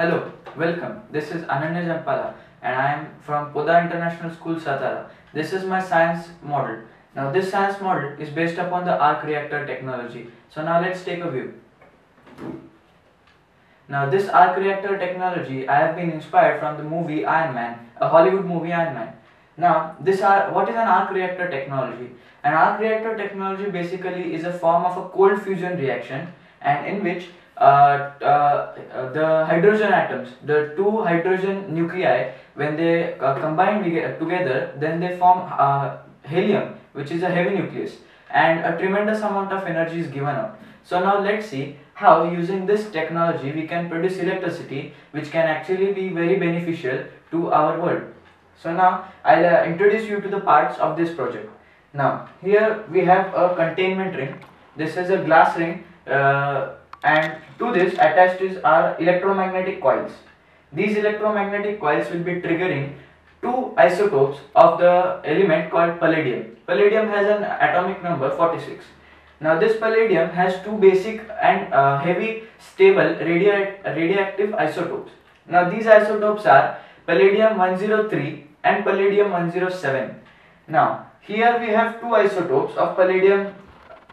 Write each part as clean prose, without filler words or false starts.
Hello, welcome. This is Ananya Jampala and I am from Poda International School, Satara. This is my science model. Now this science model is based upon the ARC reactor technology. So now let's take a view. Now this ARC reactor technology I have been inspired from the movie Iron Man, a Hollywood movie Iron Man. Now what is an ARC reactor technology? An ARC reactor technology basically is a form of a cold fusion reaction, and in which the hydrogen atoms, the two hydrogen nuclei, when they combine together, then they form helium, which is a heavy nucleus, and a tremendous amount of energy is given out. So now let's see how, using this technology, we can produce electricity, which can actually be very beneficial to our world. So now I'll introduce you to the parts of this project. Now here we have a containment ring. This is a glass ring, and to this attached is our electromagnetic coils. These electromagnetic coils will be triggering two isotopes of the element called palladium. Palladium has an atomic number 46. Now this palladium has two basic and heavy stable radioactive isotopes. Now these isotopes are palladium 103 and palladium 107. Now here we have two isotopes of palladium,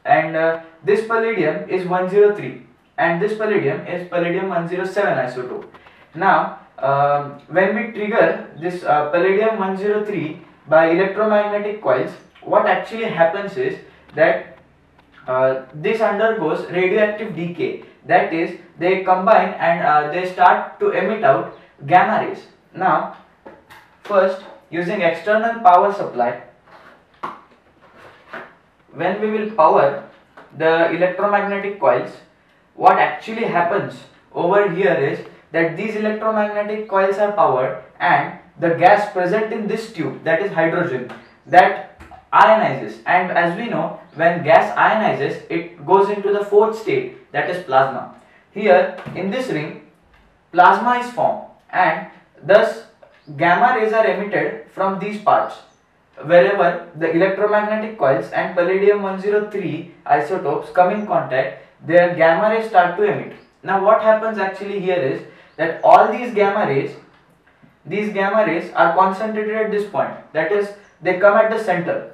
and this palladium is 103 and this palladium is palladium 107 isotope. Now when we trigger this palladium 103 by electromagnetic coils, what actually happens is that this undergoes radioactive decay. That is, they combine and they start to emit out gamma rays. Now first, using external power supply, when we will power the electromagnetic coils, what actually happens over here is that these electromagnetic coils are powered, and the gas present in this tube, that is hydrogen, that ionizes, and as we know, when gas ionizes, it goes into the fourth state, that is plasma. Here in this ring, plasma is formed, and thus gamma rays are emitted from these parts wherever the electromagnetic coils and palladium 103 isotopes come in contact. Their gamma rays start to emit. Now what happens actually here is that all these gamma rays are concentrated at this point, that is, they come at the center.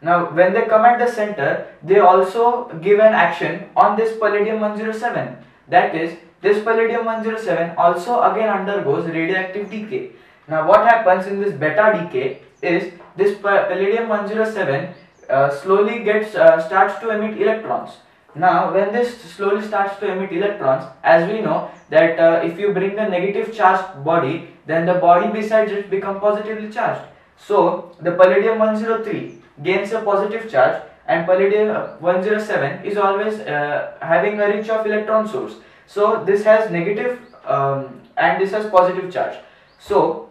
Now when they come at the center, they also give an action on this palladium 107, that is, this palladium 107 also again undergoes radioactive decay. Now what happens in this beta decay is this palladium 107 slowly starts to emit electrons. Now when this slowly starts to emit electrons, as we know that if you bring a negative charged body, then the body besides it becomes positively charged. So the palladium 103 gains a positive charge, and palladium 107 is always having a reach of electron source. So this has negative and this has positive charge. So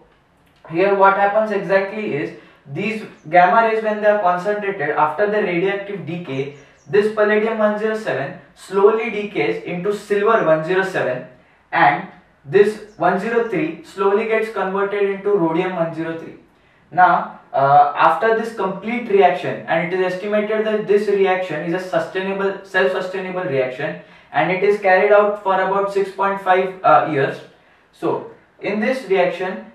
here what happens exactly is, these gamma rays, when they are concentrated after the radioactive decay, this palladium 107 slowly decays into silver 107, and this 103 slowly gets converted into rhodium 103. Now after this complete reaction, and it is estimated that this reaction is a sustainable, self-sustainable reaction, and it is carried out for about 6.5 years. So in this reaction,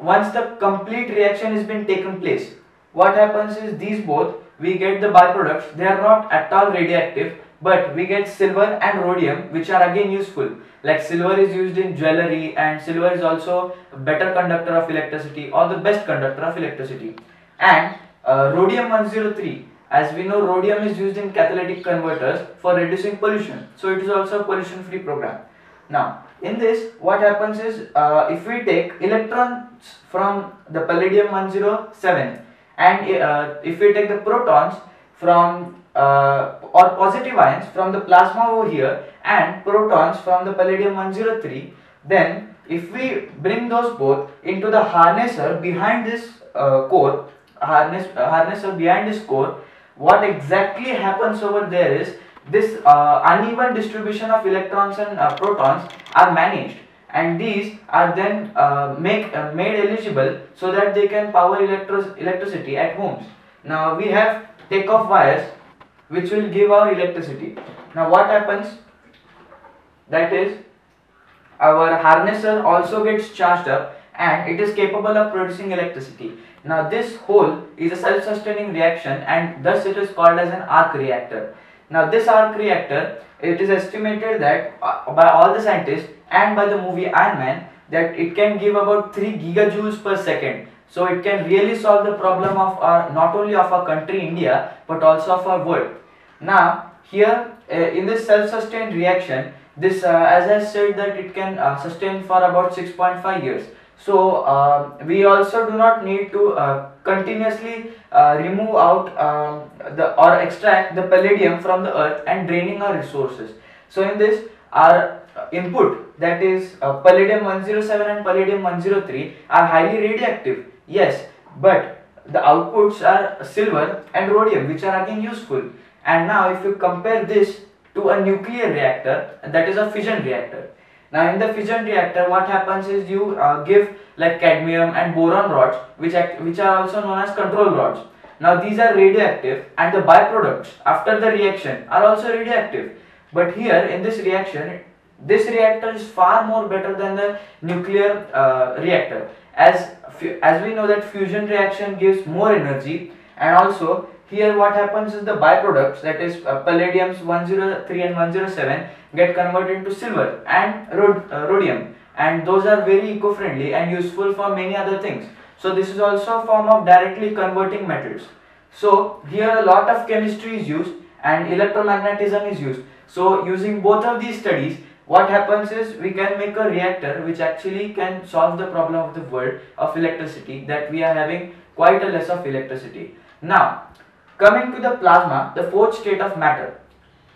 once the complete reaction has been taken place, what happens is, these both, we get the byproducts. They are not at all radioactive, but we get silver and rhodium, which are again useful. Like silver is used in jewelry, and silver is also a better conductor of electricity, or the best conductor of electricity. And rhodium 103, as we know, rhodium is used in catalytic converters for reducing pollution. So it is also a pollution-free program. Now in this, what happens is, if we take electrons from the palladium 107, and if we take the protons from or positive ions from the plasma over here, and protons from the palladium 103, then if we bring those both into the harnesser behind this core, harnesser behind this core, what exactly happens over there is, this uneven distribution of electrons and protons are managed, and these are then made eligible so that they can power electricity at homes. Now we have takeoff wires which will give our electricity. Now what happens, that is, our harnesser also gets charged up and it is capable of producing electricity. Now this whole is a self-sustaining reaction and thus it is called as an arc reactor. Now this arc reactor, it is estimated that by all the scientists and by the movie Iron Man that it can give about 3 gigajoules per second. So it can really solve the problem of our, not only of our country India but also of our world. Now here in this self-sustained reaction, this as I said that it can sustain for about 6.5 years. So we also do not need to continuously remove out or extract the palladium from the earth and draining our resources. So in this our input, that is palladium 107 and palladium 103 are highly radioactive, yes, but the outputs are silver and rhodium, which are again useful. And now if you compare this to a nuclear reactor, that is a fission reactor. Now in the fission reactor what happens is you give like cadmium and boron rods which are also known as control rods. Now these are radioactive and the byproducts after the reaction are also radioactive. But here in this reaction, this reactor is far more better than the nuclear reactor, as we know that fusion reaction gives more energy. And also here what happens is the byproducts, that is palladiums 103 and 107 get converted into silver and rhodium, and those are very eco-friendly and useful for many other things. So this is also a form of directly converting metals. So here a lot of chemistry is used and electromagnetism is used. So using both of these studies, what happens is we can make a reactor which actually can solve the problem of the world of electricity, that we are having quite a less of electricity. Now coming to the plasma, the fourth state of matter.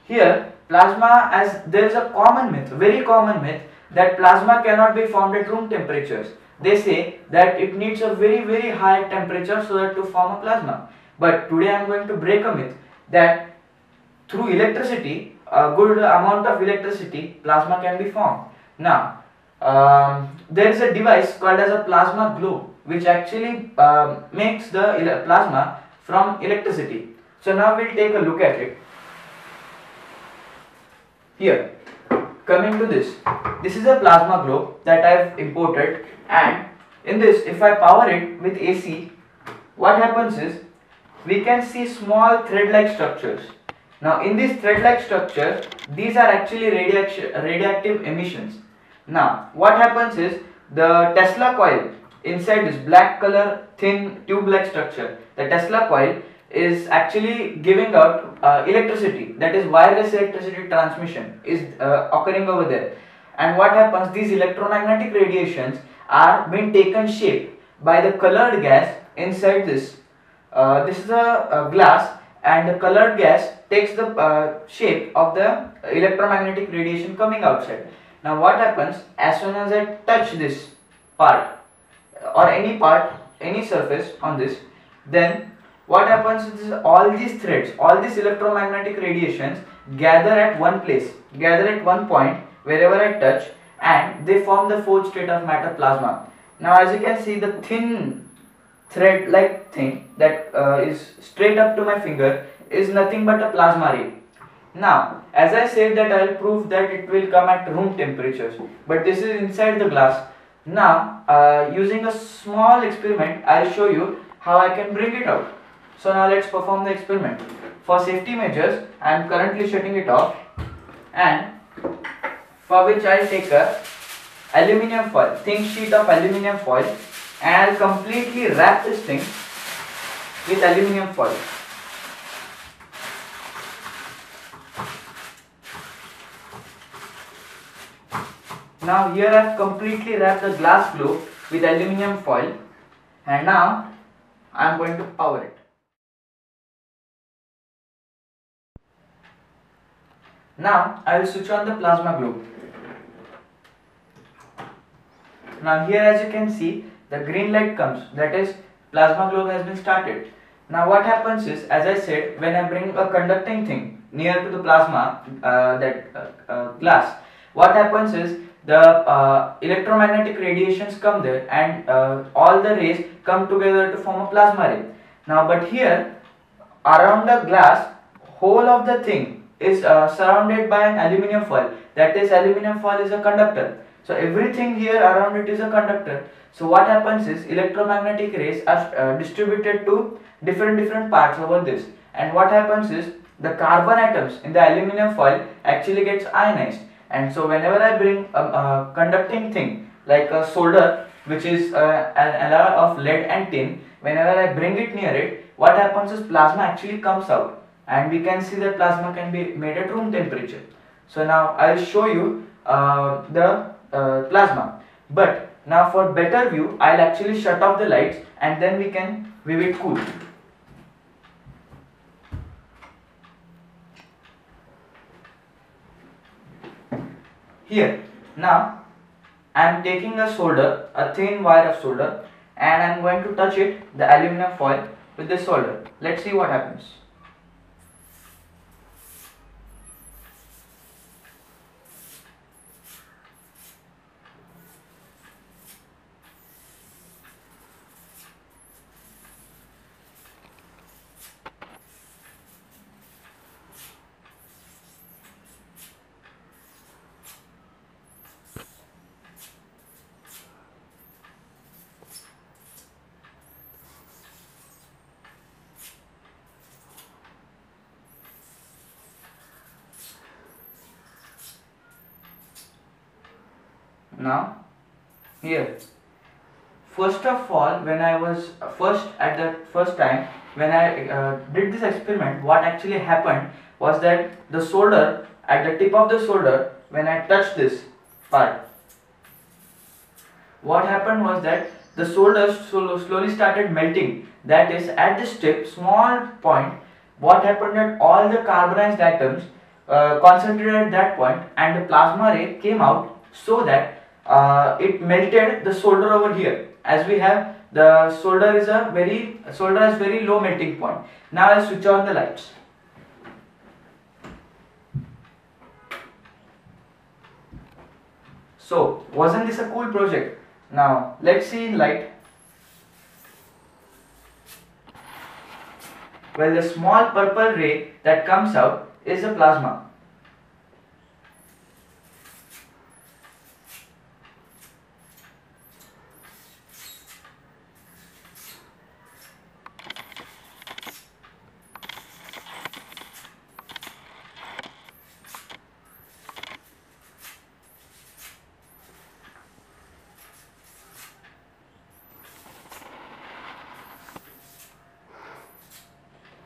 Here plasma, as there is a common myth, very common myth, that plasma cannot be formed at room temperatures. They say that it needs a very, very high temperature so that to form a plasma. But today I am going to break a myth that through electricity, a good amount of electricity, plasma can be formed. Now there is a device called as a plasma globe which actually makes the plasma from electricity. So now we'll take a look at it. Here, coming to this, this is a plasma globe that I've imported, and in this if I power it with AC, what happens is we can see small thread-like structures. Now in this thread-like structure, these are actually radioactive emissions. Now what happens is the Tesla coil, inside this black color thin tube-like structure, the Tesla coil is actually giving out electricity, that is wireless electricity transmission is occurring over there. And what happens, these electromagnetic radiations are being taken shape by the colored gas inside this. This is a glass, and the colored gas takes the shape of the electromagnetic radiation coming outside. Now what happens, as soon as I touch this part or any part, any surface on this, then what happens is all these threads, all these electromagnetic radiations gather at one place, gather at one point wherever I touch, and they form the fourth state of matter, plasma. Now as you can see, the thin thread like thing that is straight up to my finger is nothing but a plasma ray. Now as I said that I will prove that it will come at room temperatures, but this is inside the glass. Now using a small experiment I will show you how I can bring it out. So now let's perform the experiment. For safety measures I am currently shutting it off, and for which I will take a aluminium foil, thin sheet of aluminium foil, and I will completely wrap this thing with aluminium foil. Now here I have completely wrapped the glass globe with aluminium foil, and now I am going to power it. Now I will switch on the plasma globe. Now here as you can see the green light comes, that is plasma globe has been started. Now what happens is, as I said, when I bring a conducting thing near to the plasma, glass, what happens is the electromagnetic radiations come there, and all the rays come together to form a plasma ray. Now but here around the glass, whole of the thing is surrounded by an aluminium foil, that is aluminium foil is a conductor. So everything here around it is a conductor. So what happens is electromagnetic rays are distributed to different parts over this. And what happens is the carbon atoms in the aluminum foil actually gets ionized. And so whenever I bring a conducting thing like a solder, which is an alloy of lead and tin, whenever I bring it near it, what happens is plasma actually comes out. And we can see that plasma can be made at room temperature. So now I will show you the plasma. But now for better view, I will actually shut off the lights and then we can view it cool. Here, now I am taking a solder, a thin wire of solder, and I am going to touch it, the aluminum foil, with the solder. Let's see what happens. Now, here, first of all, when I was at the first time when I did this experiment, what actually happened was that the solder, at the tip of the solder, when I touched this part, what happened was that the solder slowly started melting. That is, at this tip, small point, what happened that all the carbonized atoms concentrated at that point and the plasma ray came out, so that it melted the solder over here. As we have, the solder is very low melting point. Now I'll switch on the lights. So wasn't this a cool project? Now let's see in light. Well, the small purple ray that comes out is a plasma.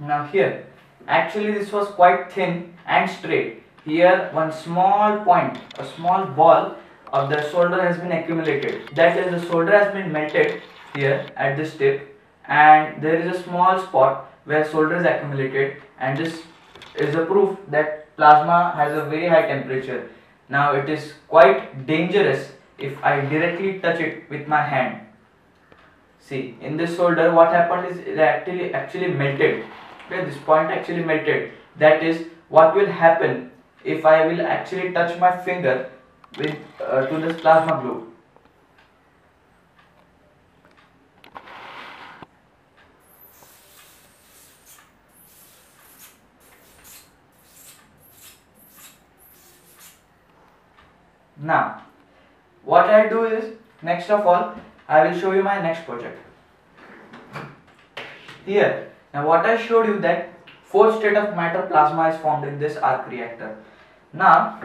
Now here, actually this was quite thin and straight. Here one small point, a small ball of the solder has been accumulated. That is, the solder has been melted here at this tip, and there is a small spot where solder is accumulated, and this is a proof that plasma has a very high temperature. Now it is quite dangerous if I directly touch it with my hand. See, in this solder what happened is it actually melted. Okay, this point actually melted. That is what will happen if I will actually touch my finger with to this plasma glue. Now, what I do is, next of all, I will show you my next project. Here, now what I showed you, that fourth state of matter plasma is formed in this arc reactor. Now,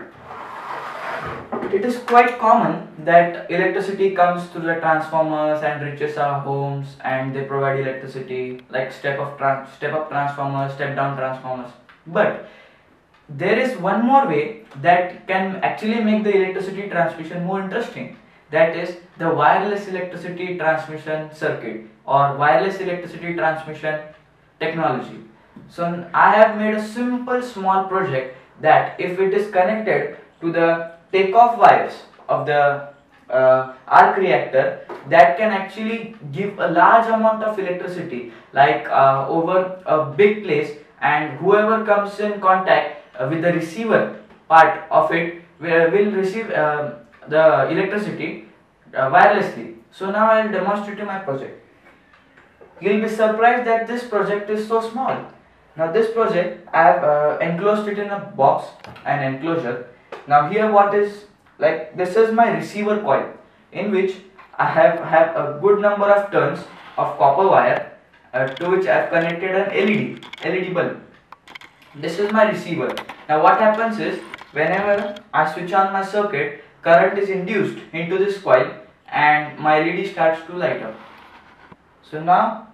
it is quite common that electricity comes through the transformers and reaches our homes, and they provide electricity, like step up transformers, step down transformers. But there is one more way that can actually make the electricity transmission more interesting. That is the wireless electricity transmission circuit, or wireless electricity transmission technology. So I have made a simple small project that if it is connected to the takeoff wires of the arc reactor, that can actually give a large amount of electricity, like over a big place, and whoever comes in contact with the receiver part of it will receive the electricity wirelessly. So now I will demonstrate my project. You will be surprised that this project is so small. Now this project I have enclosed it in a box, an enclosure. Now here what is Like this is my receiver coil, in which I have a good number of turns of copper wire to which I have connected an LED bulb. This is my receiver. Now what happens is, whenever I switch on my circuit, current is induced into this coil and my LED starts to light up. So now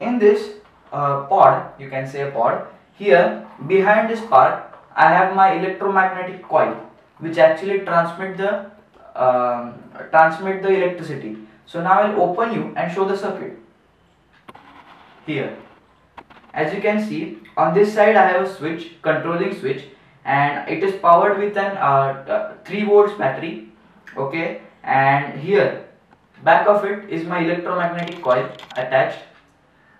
in this pod, you can say a pod, here behind this part I have my electromagnetic coil, which actually transmit the electricity. So now I'll open you and show the circuit. Here, as you can see, on this side I have a switch, controlling switch, and it is powered with an 3 volts battery. Okay, and here back of it is my electromagnetic coil attached,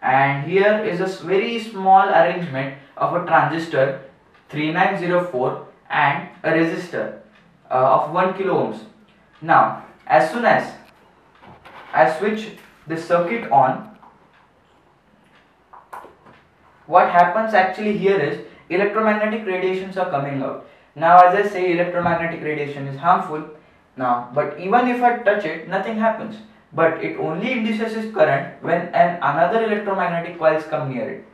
and here is a very small arrangement of a transistor 3904 and a resistor of 1 kilo ohms. Now as soon as I switch the circuit on, what happens actually here is electromagnetic radiations are coming out. Now as I say, electromagnetic radiation is harmful. Now but even if I touch it, nothing happens, but it only induces current when another electromagnetic coils come near it.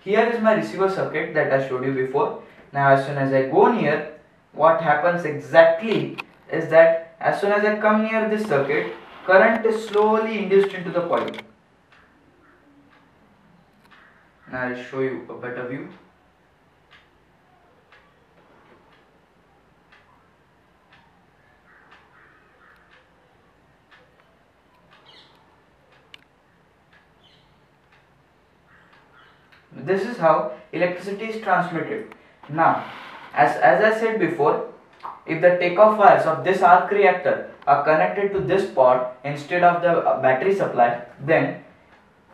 Here is my receiver circuit that I showed you before. Now as soon as I go near, what happens exactly is that as soon as I come near this circuit, current is slowly induced into the coil. Now I'll show you a better view. This is how electricity is transmitted. Now, as I said before, if the takeoff wires of this arc reactor are connected to this pod instead of the battery supply, then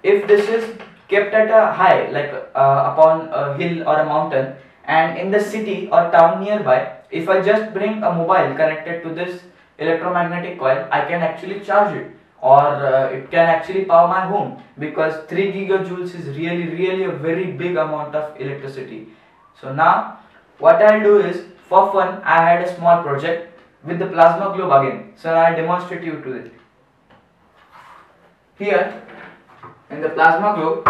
if this is kept at a high, like upon a hill or a mountain, and in the city or town nearby, if I just bring a mobile connected to this electromagnetic coil, I can actually charge it, or it can actually power my home, because 3 gigajoules is really a very big amount of electricity. So now what I'll do is, for fun I had a small project with the plasma globe again, so I'll demonstrate you to it. Here in the plasma globe,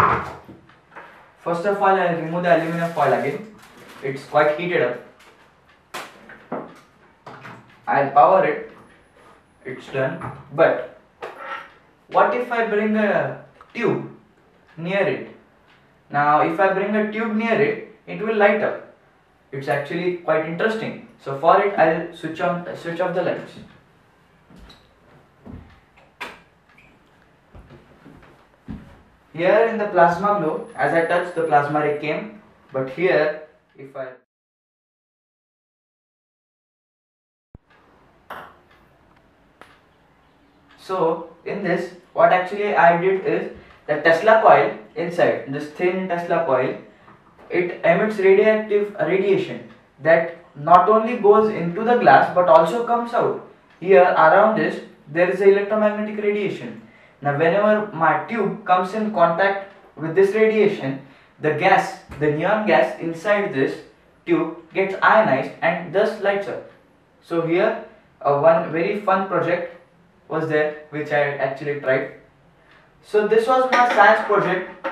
first of all I'll remove the aluminum foil again, it's quite heated up. I'll power it, it's done. But what if I bring a tube near it? Now if I bring a tube near it, it will light up. It's actually quite interesting. So for it, I'll switch off the lights. Here in the plasma globe, as I touched, the plasma ray came, but here if I... So in this, what actually I did is, the Tesla coil inside, this thin Tesla coil, it emits radioactive radiation that not only goes into the glass but also comes out. Here around this, there is electromagnetic radiation. Now whenever my tube comes in contact with this radiation, the gas, the neon gas inside this tube gets ionized and thus lights up. So here one very fun project was there, which I actually tried. So this was my science project,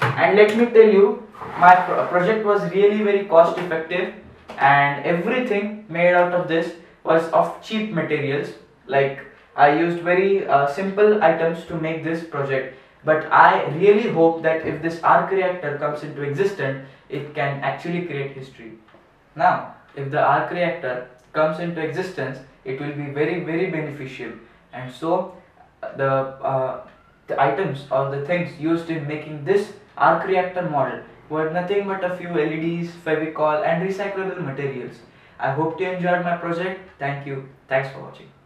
and let me tell you, my project was really very cost effective, and everything made out of this was of cheap materials. Like I used very simple items to make this project, but I really hope that if this arc reactor comes into existence, it can actually create history. Now if the arc reactor comes into existence, it will be very beneficial, and so the items or the things used in making this arc reactor model were nothing but a few LEDs, fevicol and recyclable materials. I hope you enjoyed my project. Thank you. Thanks for watching.